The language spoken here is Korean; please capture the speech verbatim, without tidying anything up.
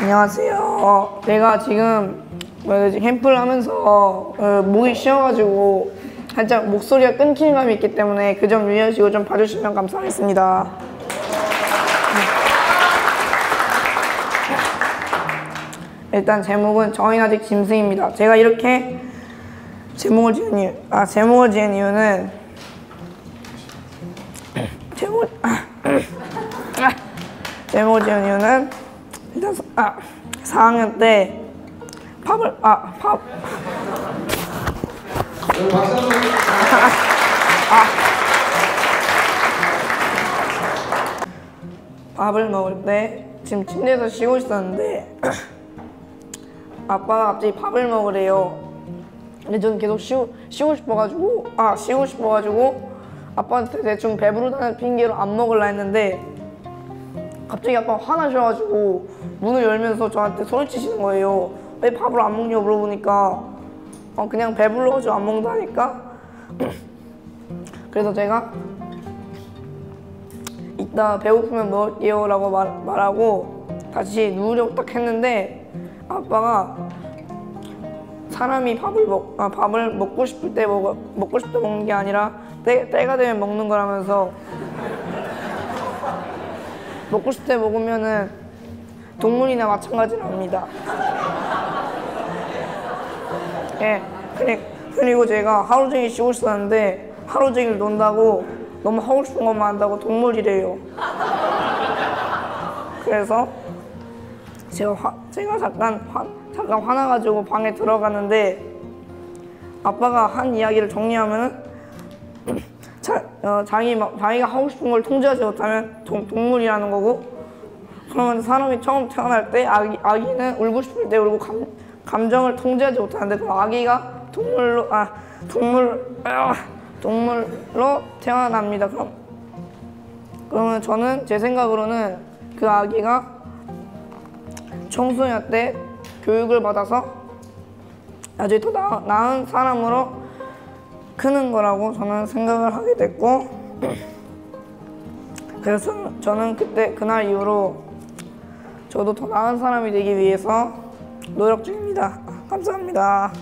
안녕하세요. 제가 지금 캠프를 하면서 목이 쉬어가지고 살짝 목소리가 끊기는 감이 있기 때문에 그 점 유의하시고 좀 봐주시면 감사하겠습니다. 일단 제목은 저희는 아직 짐승입니다. 제가 이렇게 제목을 지은 이유, 아 제목을 지은 이유는 제목 아, 제목을 지은 이유는 일단 아 사 학년 때 팝을 아 팝 밥을 먹을 때 지금 침대에서 쉬고 있었는데 아빠가 갑자기 밥을 먹으래요. 근데 저는 계속 쉬우, 쉬고 싶어가지고 아 쉬고 싶어가지고 아빠한테 대충 배부르다는 핑계로 안 먹으려 했는데 갑자기 아빠가 화나셔가지고 문을 열면서 저한테 소리치시는 거예요. 왜 밥을 안 먹냐고 물어보니까 어, 그냥 배불러가지고 안 먹는다니까. 그래서 제가 이따 배고프면 먹을게요 라고 말, 말하고 다시 누우려고 딱 했는데 아빠가 사람이 밥을, 먹, 아, 밥을 먹고 싶을 때 먹어, 먹고 싶을 때 먹는 게 아니라 때, 때가 되면 먹는 거라면서 먹고 싶을 때 먹으면은 동물이나 마찬가지랍니다. 예, 그리고 제가 하루 종일 쉬고 있었는데 하루 종일 논다고 너무 하고 싶은 것만 한다고 동물이래요. 그래서 제가, 화, 제가 잠깐, 화, 잠깐 화나가지고 방에 들어갔는데 아빠가 한 이야기를 정리하면 자, 어, 자기, 자기가 하고 싶은 걸 통제하지 못하면 동, 동물이라는 거고 그러면 사람이 처음 태어날 때 아기, 아기는 울고 싶을 때 울고 감, 감정을 통제하지 못하는데 그 아기가 동물로, 아, 동물, 아, 동물로 태어납니다. 그럼, 그러면 저는 제 생각으로는 그 아기가 청소년 때 교육을 받아서 나중에 더 나, 나은 사람으로 크는 거라고 저는 생각을 하게 됐고 그래서 저는 그때 그날 이후로 저도 더 나은 사람이 되기 위해서 노력 중입니다. 감사합니다.